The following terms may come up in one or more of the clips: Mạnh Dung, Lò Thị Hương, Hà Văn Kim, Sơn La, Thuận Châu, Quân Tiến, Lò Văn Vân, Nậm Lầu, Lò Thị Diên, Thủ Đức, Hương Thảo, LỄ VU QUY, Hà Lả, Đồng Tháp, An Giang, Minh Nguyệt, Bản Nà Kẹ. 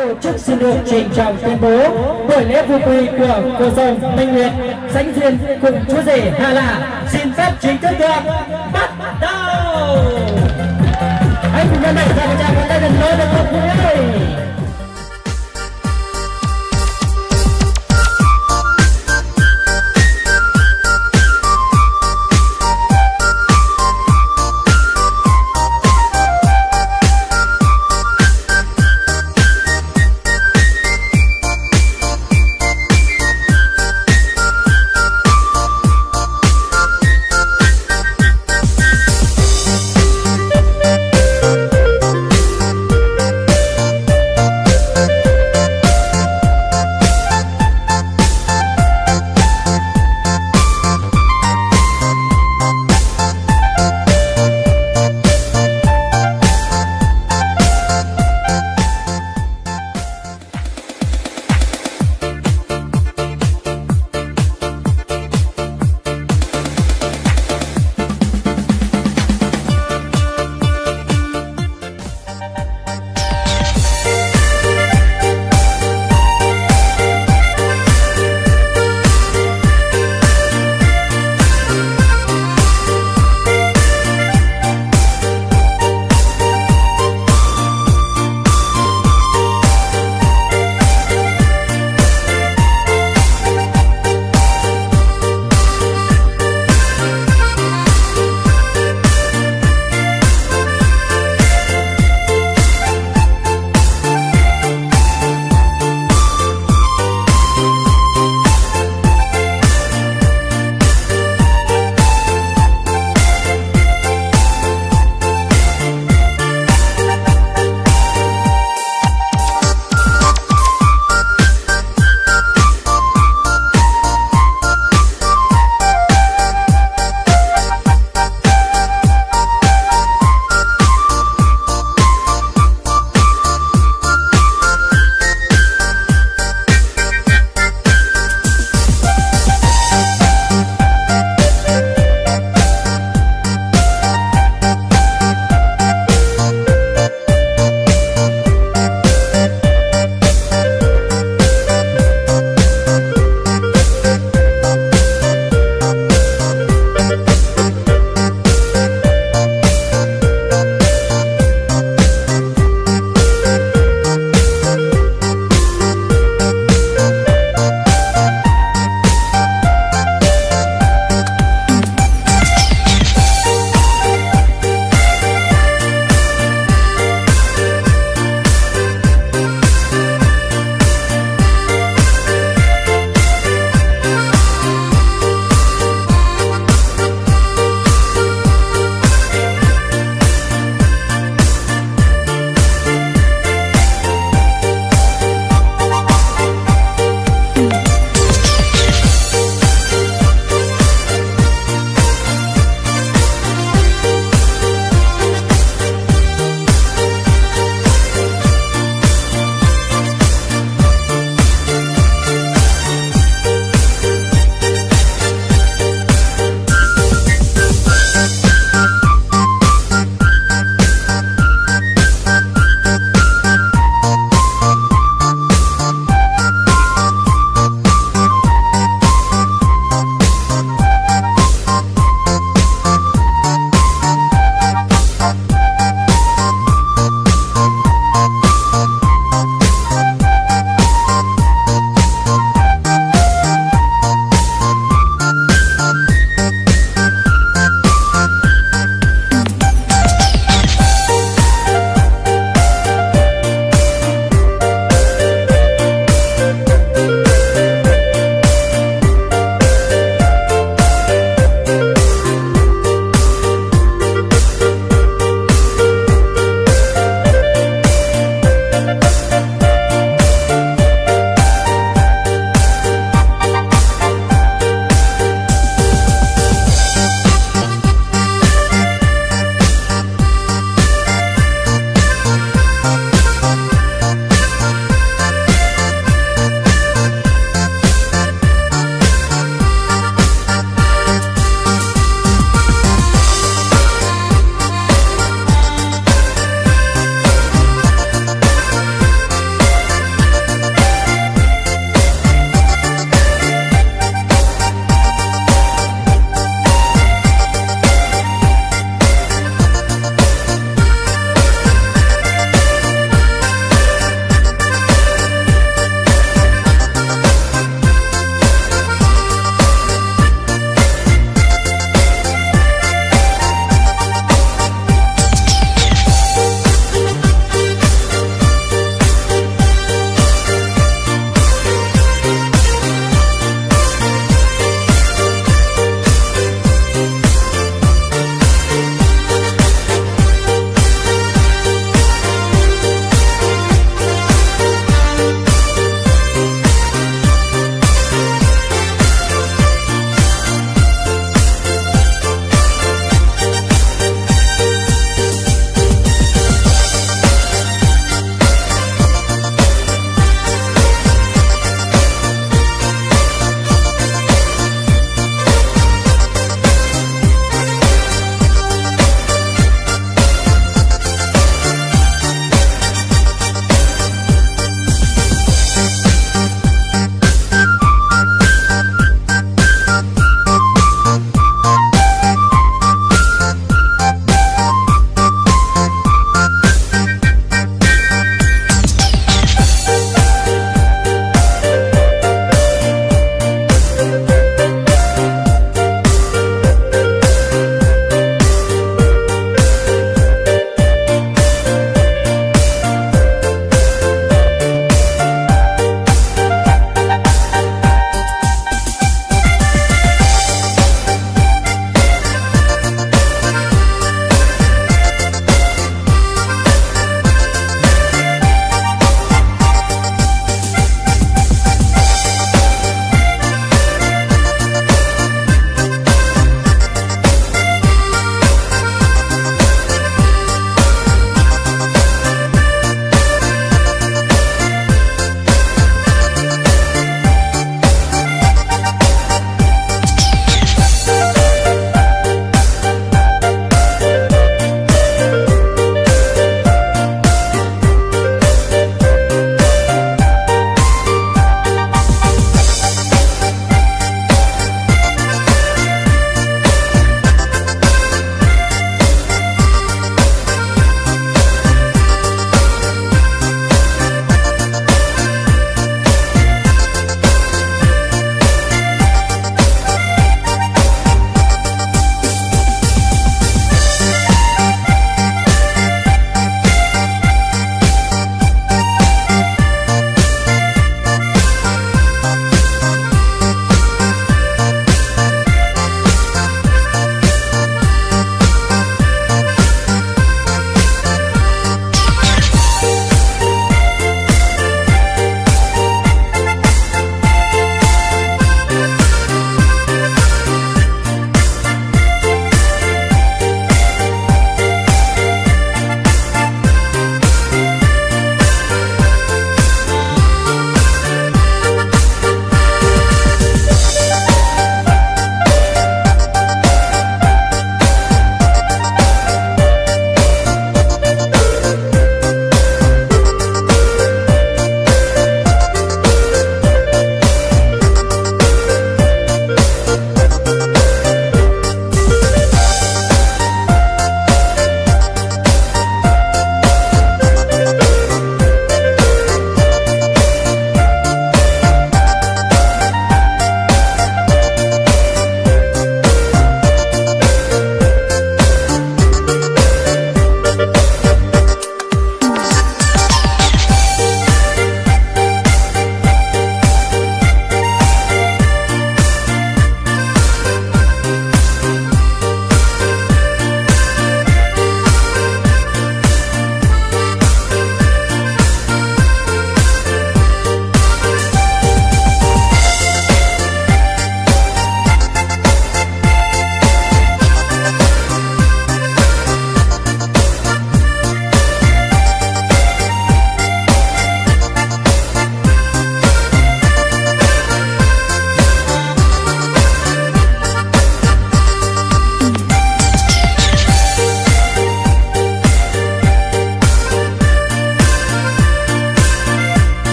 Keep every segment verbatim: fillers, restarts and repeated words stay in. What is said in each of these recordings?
tổ chức xin được trình trọng tuyên bố buổi lễ vui quy của cô dâu Minh Nguyệt sánh duyên cùng chú rể Hà Lả xin phép chính thức được bắt đầu. Hãy cùng nhau đẩy ra một tràng vỗ tay thật lớn để cổ vũ.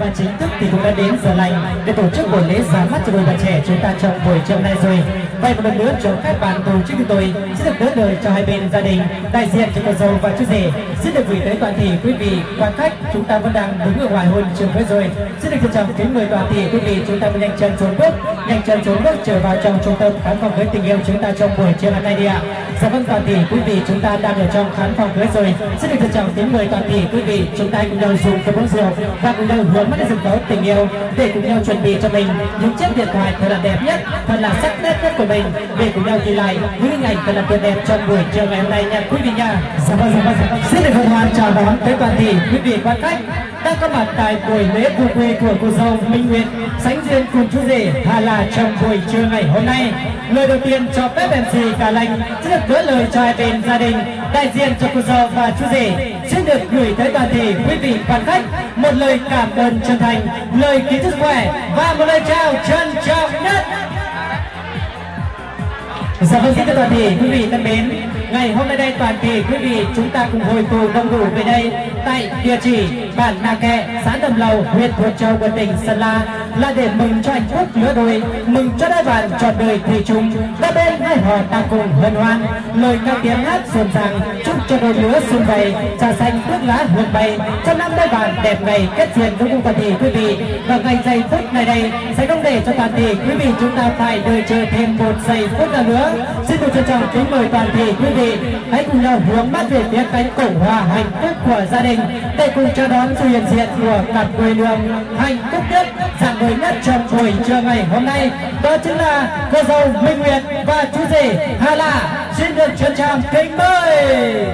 Và chính thức thì cũng đã đến giờ lành để tổ chức buổi lễ ra mắt cho đôi bạn trẻ chúng ta trong buổi chiều nay rồi. Vậy một lần nữa cho các bạn tổ chức chúng tôi sẽ được đỡ lời cho hai bên gia đình, đại diện cho cô dâu và chú rể sẽ được gửi tới toàn thể quý vị quan khách. Chúng ta vẫn đang đứng ở ngoài hôn trường với rồi, xin được trân trọng kính mời toàn thể quý vị chúng ta vẫn nhanh chân trốn bước, nhanh chân trốn bước trở vào trong trung tâm khán phòng cưới tình yêu chúng ta trong buổi chiều nay đi ạ. Dạ vâng, toàn thể quý vị chúng ta đang ở trong khán phòng cưới rồi, xin được trân trọng kính mời toàn thể quý vị chúng ta cùng nhau dùng cái bóng rượu và cùng nhau hướng mắt đến rừng tấu tình yêu để cùng nhau chuẩn bị cho mình những chiếc điện thoại thật là đẹp nhất, thật là sắc nét nhất của mình để cùng nhau ghi lại những hình ảnh thật là tuyệt đẹp trong buổi chiều ngày hôm nay nha quý vị nha. Dạ vâng, dạ vâng, dạ vâng. Xin được hân hoan chào đón tới toàn thể quý vị quan khách đang có mặt tại buổi lễ vu quy của cô dâu Minh Nguyệt sánh duyên cùng chú rể Hà Lả trong buổi trưa ngày hôm nay. Lời đầu tiên cho phép em xê Cả Lành sẽ được gửi lời cho hai bên gia đình, đại diện cho cô dâu và chú rể sẽ được gửi tới toàn thể quý vị quan khách một lời cảm ơn chân thành, lời kính chúc khỏe và một lời chào trân trọng nhất. Dạ vâng, xin chào toàn thể quý vị thân mến. Ngày hôm nay đây toàn thể quý vị chúng ta cùng hồi tụ đông đủ về đây tại địa chỉ Bản Nà Kẹ, xã Nậm Lầu, huyện Thuận Châu của tỉnh Sơn La là để mừng cho hạnh phúc lứa đôi, mừng cho đôi bạn trọn đời thủy chung. Đôi bên hai họ ta cùng hân hoan, lời ca tiếng hát rộn ràng chúc cho đôi lứa xuân vầy, trà xanh nước lá hương bay. Trong năm đôi bạn đẹp ngày kết duyên đúng không toàn thể quý vị? Và ngày giây phút này đây sẽ không để cho toàn thể quý vị chúng ta phải đợi chờ thêm một giây phút nào nữa. Xin được trân trọng kính mời toàn thể quý vị hãy cùng nhau hướng mắt về phía cánh cổng hoa hạnh phúc của gia đình để cùng chào đón sự hiện diện của cặp quê hương hạnh phúc nhất, dạng người nhất trong buổi trưa ngày hôm nay, đó chính là cô dâu Minh Nguyệt và chú rể Hà Lả. Xin được trân trọng kính mời.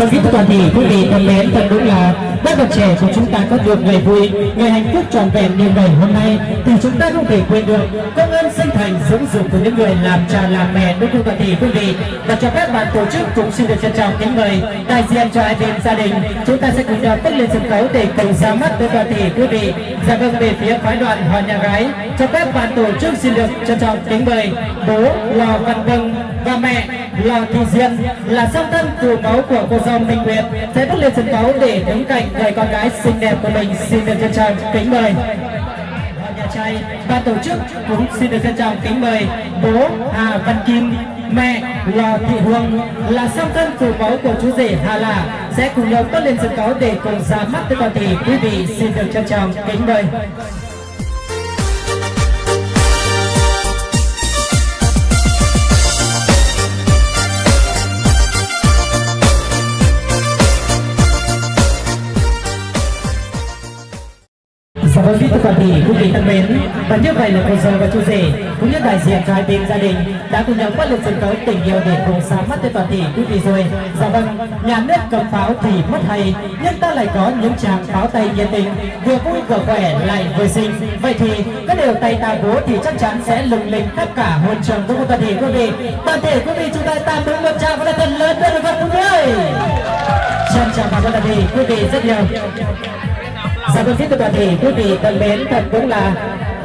Vâng, kính thưa toàn thể quý vị thân mến, thật đúng là các bạn trẻ của chúng ta có được ngày vui, ngày hạnh phúc trọn vẹn như ngày hôm nay thì chúng ta không thể quên được công ơn sinh thành dưỡng dục của những người làm cha làm mẹ đối với toàn thể quý vị. Và cho phép ban tổ chức cũng xin được trân trọng kính mời đại diện cho hai bên gia đình chúng ta sẽ cùng nhau bước lên sân khấu để cùng ra mắt với toàn thể quý vị. Dạ vâng, về phía phái đoàn Hòa Nhà Gái, cho phép ban tổ chức xin được trân trọng kính mời bố Lò Văn Vân và mẹ Lò Thị Diên là song thân từ máu của cô dâu Minh Nguyệt sẽ bước lên sân khấu để đứng cạnh người con gái xinh đẹp của mình. Xin được trân trọng kính mời. Nhà trai, ban tổ chức cũng xin được trân trọng kính mời bố Hà Văn Kim, mẹ Lò Thị Hương là song thân từ máu của chú rể Hà Lả sẽ cùng nhau bước lên sân khấu để cùng ra mắt với toàn thể quý vị. Xin được trân trọng kính mời. Vâng, kính thưa toàn thể quý vị thân mến, và như vậy là cô dâu và chú rể cũng như đại diện cho hai bên gia đình đã cùng nhau bắt lên sân khấu tình yêu để cùng ra mắt tới toàn thể quý vị rồi. Dạ vâng, nhà nước cầm pháo thì mất hay, nhưng ta lại có những chàng pháo tay nhiệt tình, vừa vui vừa khỏe lại vừa xinh. Vậy thì các điều tay ta bố thì chắc chắn sẽ lừng lình tất cả hôn trường của toàn thể quý vị. Toàn thể quý vị chúng ta ta đứng một tràng và thật lớn lên các quý vị. Chân chào và toàn thể quý vị rất nhiều. Dạ vâng, kính thưa toàn thể quý vị thân mến, thật cũng là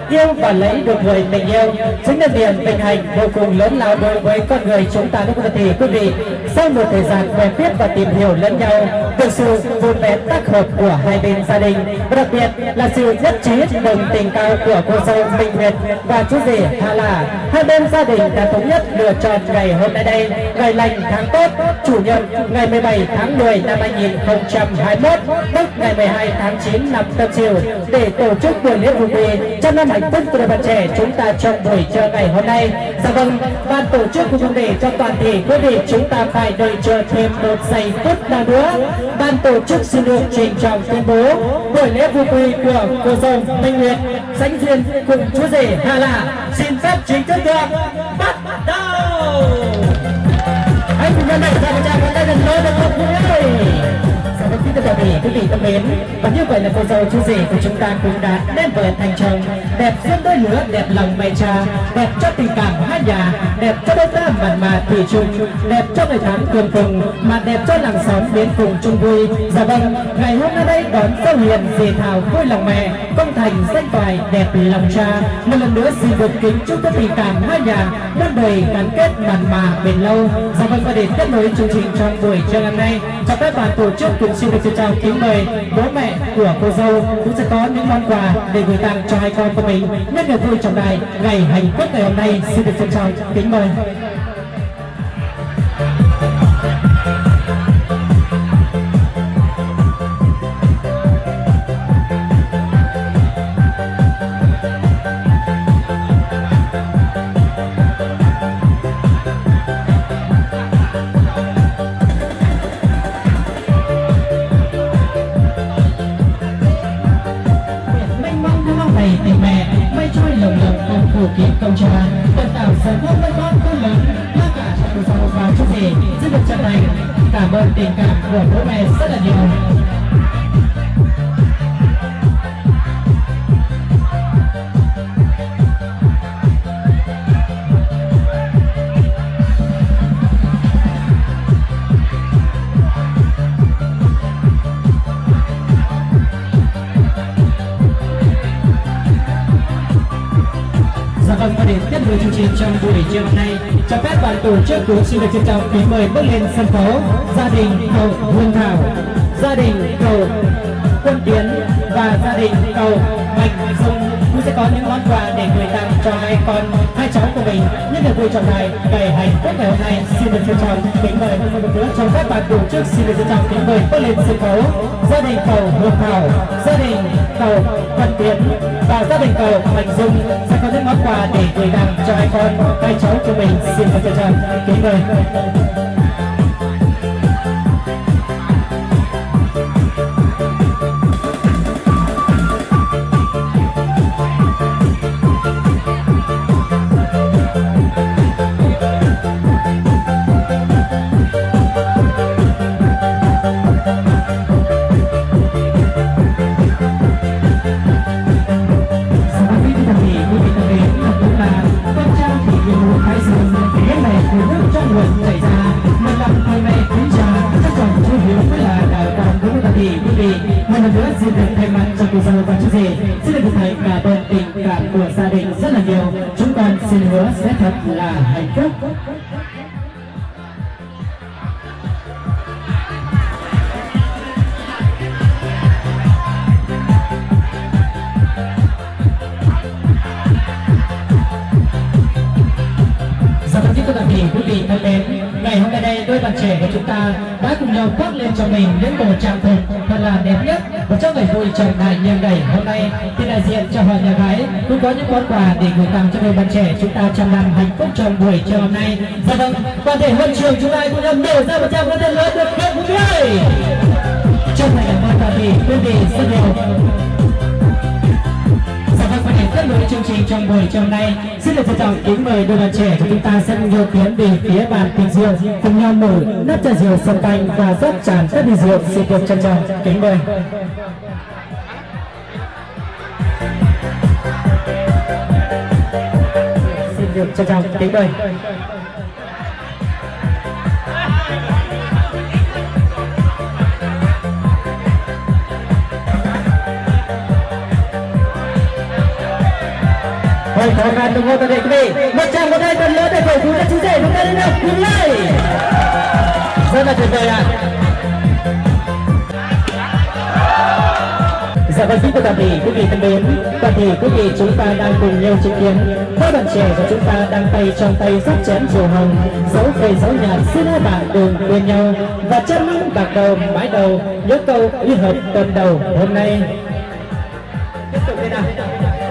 yêu và lấy được người mình yêu chính là niềm vinh hạnh vô cùng lớn lao đối với con người chúng ta. Các bạn quý vị sau một thời gian quen biết và tìm hiểu lẫn nhau, được sự vun vén tác hợp của hai bên gia đình và đặc biệt là sự nhất trí đồng tình cao của cô dâu Minh Nguyệt và chú rể Hà Lả, hai bên gia đình đã thống nhất lựa chọn ngày hôm nay đây, ngày lành tháng tốt, chủ nhật ngày mười bảy tháng mười năm hai nghìn không trăm hai mươi mốt, tức ngày mười hai tháng chín năm Tân Sửu để tổ chức buổi lễ vu quy trong năm hạnh phúc của đôi bạn trẻ chúng ta trong buổi trưa ngày hôm nay. Dạ vâng, ban tổ chức cũng không để cho toàn thể quý vị chúng ta phải đợi chờ thêm một giây phút nào nữa. Ban tổ chức xin được trình trọng tuyên bố buổi lễ vu quy của cô dâu Minh Nguyệt sánh duyên cùng chú rể Hà Lả xin phép chính thức được bắt đầu. Hãy cùng nhau đẩy ra một tràng pháo tay thật lớn để cùng nhau. rất xin được chào mừng quý vị thân mến. Và như vậy là cô dâu chú rể của chúng ta cũng đã đem về thành chồng, đẹp dân đôi lứa, đẹp lòng mẹ cha, đẹp cho tình cảm hai nhà, đẹp cho đôi ta mặn mà thủy chung, đẹp cho ngày tháng cuồn cuộn, mà đẹp cho làng xóm đến cùng chung vui. Dạ vâng, ngày hôm nay đây đón dâu hiền dì Thảo vui lòng mẹ, công thành danh toại đẹp lòng cha. Một lần nữa xin được kính chúc cho tình cảm hai nhà muôn đời gắn kết mặn mà bền lâu. Dạ vâng, và để tiếp nối chương trình trong buổi trưa ngày hôm nay, cho các bạn tổ chức cũng xin được xin chào kính mời bố mẹ của cô dâu cũng sẽ có những món quà để gửi tặng cho hai con của mình nhân ngày vui trọng đại ngày hạnh phúc ngày hôm nay. Xin được xin chào kính mời. Tình cảm của bố mẹ rất là nhiều. Dạ vâng, và để tiếp nối chương trình trong buổi chiều hôm nay, cho phép bạn tổ chức cũng xin được trân trọng kính mời bước lên sân khấu gia đình cầu Hương Thảo, gia đình cầu Quân Tiến và gia đình cầu Mạnh Dung cũng sẽ có những món quà để gửi tặng cho hai con, hai cháu của mình nhân ngày vui trọng đại ngày hạnh phúc ngày hôm nay. Xin được trân trọng kính mời cho phép bạn tổ chức xin được trân trọng kính mời bước lên sân khấu gia đình cầu Hương Thảo, gia đình cầu Quân Tiến và gia đình cầu Mạnh Dung sẽ có những món quà để gửi tặng cho hai con, hai cháu của mình. Xin được trân trọng kính mời. Món quà để gửi tặng cho người bạn trẻ chúng ta trăm năm hạnh phúc trong buổi chiều hôm nay. Dạ vâng, toàn thể huân trường chúng ta cũng đang đổ ra một trăm con tên lớn được các quý vị. Trong này là món quà gì quý vị rất nhiều. Dạ vâng, quan hệ tiếp nối chương trình trong buổi chiều hôm nay, xin được trân trọng kính mời đôi bạn trẻ của chúng ta sẽ nhiều tiến về phía bàn tiệc rượu cùng nhau mở nắp trà rượu sâm canh và rót tràn các ly rượu. Xin được trân trọng kính mời. Được chào chào kính mời. Thôi có ngàn đồng hồ toàn thể quý vị, một trăm một hai tuần lớn để cổ vũ các chú rể chúng ta đến đâu cùng này. Rất là tuyệt vời ạ. Dạ vâng, xin chào toàn thể quý vị thân mến. Toàn thể quý vị chúng ta đang cùng nhau chứng kiến các bạn trẻ của chúng ta đang tay trong tay rót chén rượu hồng, dấu về dấu nhạt xin hai bạn đừng quên nhau và chân lưng bạc đầu mái đầu nhớ câu liên hợp tuần đầu hôm nay. Tiếp tục thế nào?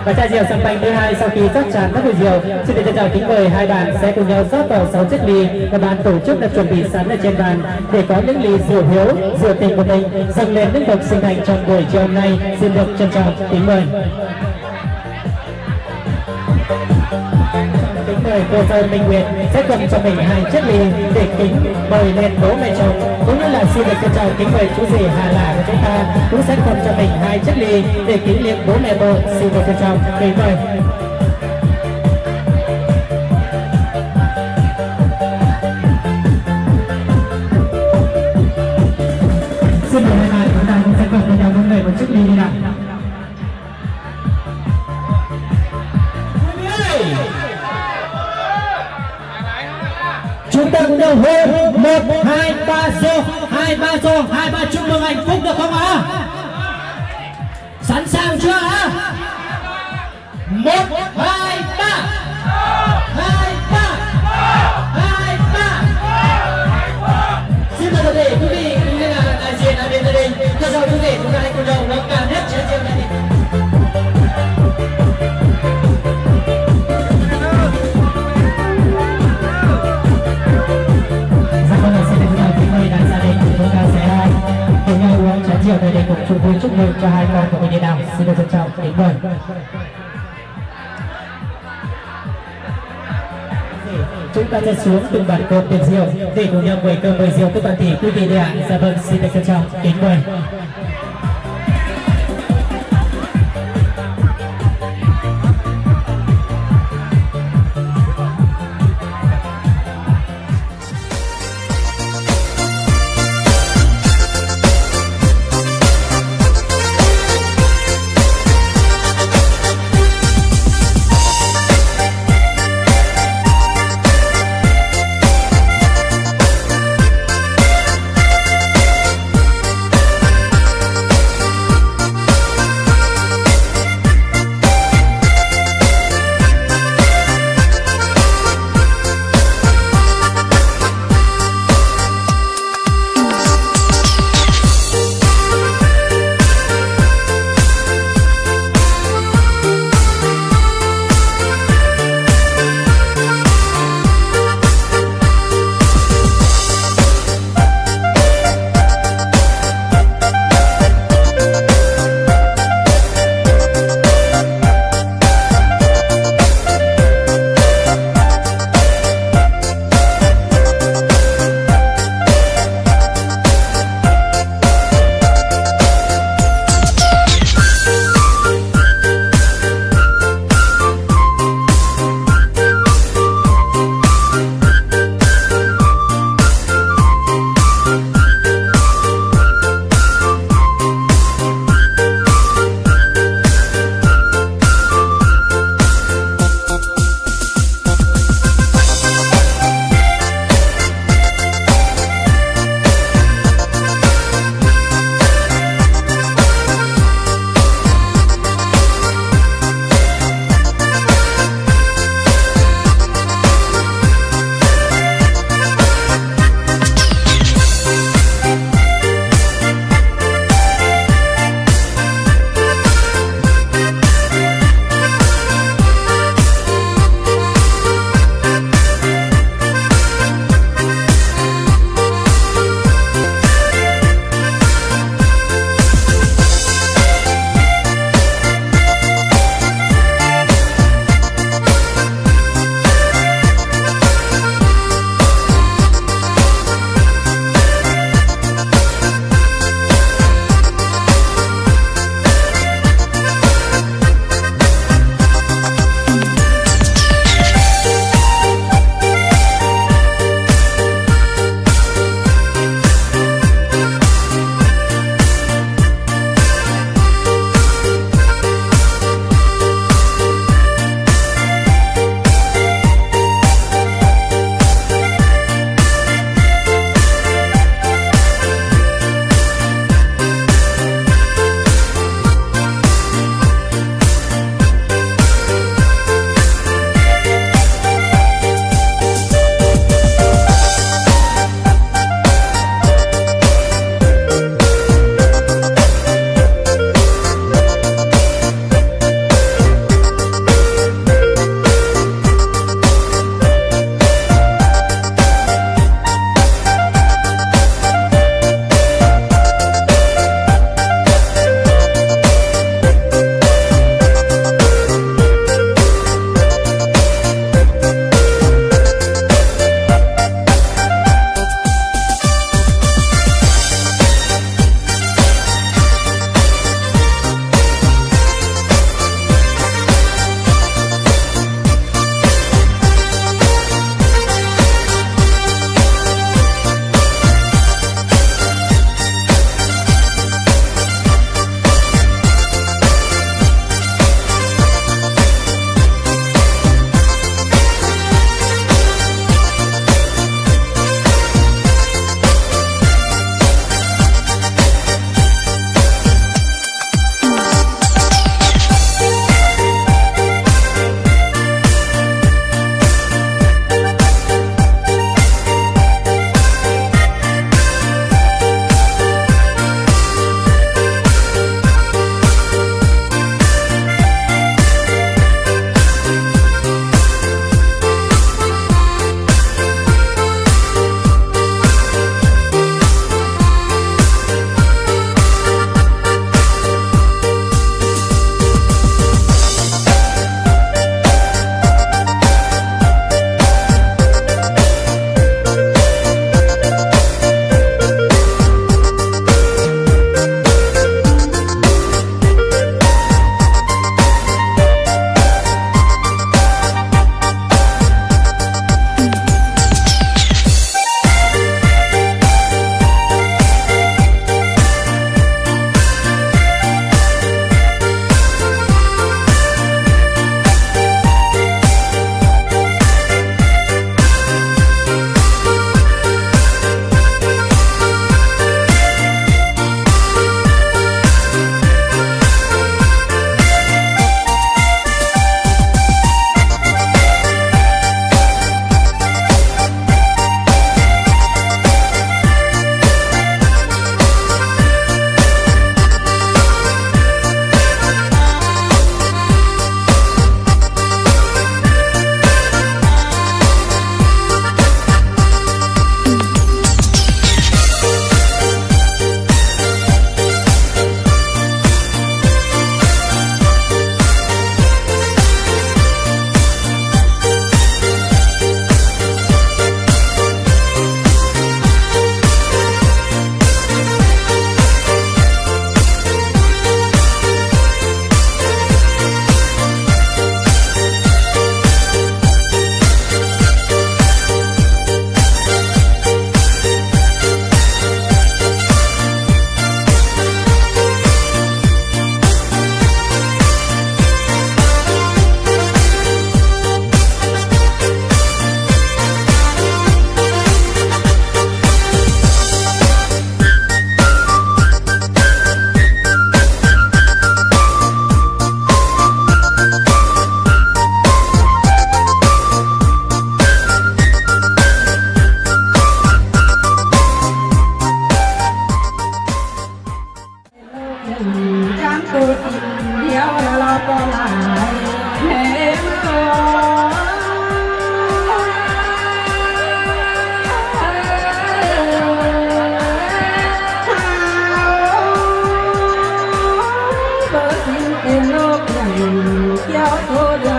Và chai rượu sâm panh thứ hai sau khi rót tràn các bụi rượu, xin được trân trọng kính mời hai bạn sẽ cùng nhau rót vào sáu chiếc ly và bàn tổ chức đã chuẩn bị sẵn ở trên bàn để có những ly rượu hiếu, rượu tình của mình dâng lên những bậc sinh thành trong buổi chiều hôm nay. Xin được trân trọng kính mời. Kính mời cô dâu Minh Nguyệt sẽ cầm cho mình hai chiếc ly để kính mời lên bố mẹ chồng cũng như là và xin được trân trọng kính mời chú rể Hà Lả của chúng ta cũng sẽ còn cho mình hai chiếc ly để kính liệm bố mẹ vợ, xin được trân trọng kính mời. Xin mời hai bạn chúng ta cũng sẽ còn cho nhau mỗi người một chiếc ly đi nào. Chúng ta cũng đều hô một hai ba số hai ba số hai ba, chúc mừng hạnh phúc được không ạ? Sẵn sàng chưa ạ? Một hai ba hai ba hai ba. Xin mời tất cả quý vị cũng như là đại diện đại diện gia đình theo dõi quý vị, chúng ta hãy cùng nhau nâng cao hết chiến trường này. Chiều nay đây cùng chung vui chúc mừng cho hai con của mình đi nào, xin được trân trọng kính mời. Chúng ta sẽ xuống từng bàn cơm tiệc rượu để cùng nhau mời cơm mời rượu các bạn thì quý vị đi ạ. Dạ vâng, xin được trân trọng kính mời.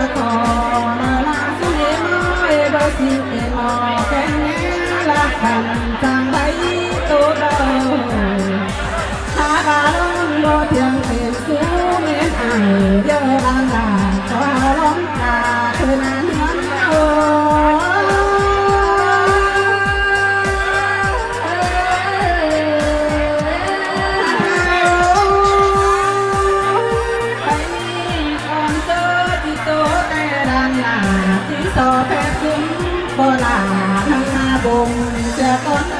Hãy subscribe cho kênh Ghiền Mì Gõ để không bỏ lỡ những video hấp dẫn.